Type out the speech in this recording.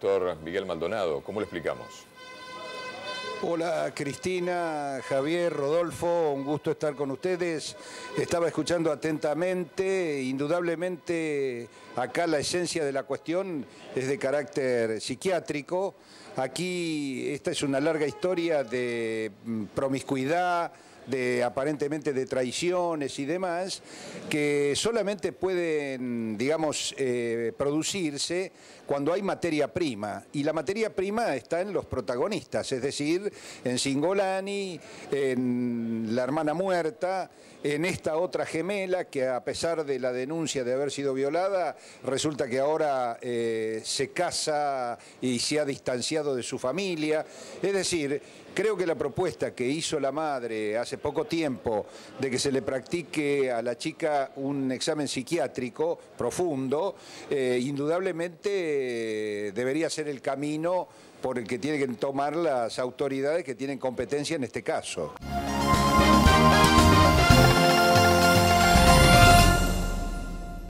Doctor Miguel Maldonado, ¿cómo lo explicamos? Hola Cristina, Javier, Rodolfo, un gusto estar con ustedes. Estaba escuchando atentamente, indudablemente acá la esencia de la cuestión es de carácter psiquiátrico. Aquí esta es una larga historia de promiscuidad, de aparentemente de traiciones y demás, que solamente pueden, digamos, producirse cuando hay materia prima. Y la materia prima está en los protagonistas, es decir, en Cingolani, en la hermana muerta, en esta otra gemela que a pesar de la denuncia de haber sido violada, resulta que ahora se casa y se ha distanciado de su familia. Es decir, creo que la propuesta que hizo la madre hace poco tiempo de que se le practique a la chica un examen psiquiátrico profundo, indudablemente debería ser el camino por el que tienen que tomar las autoridades que tienen competencia en este caso.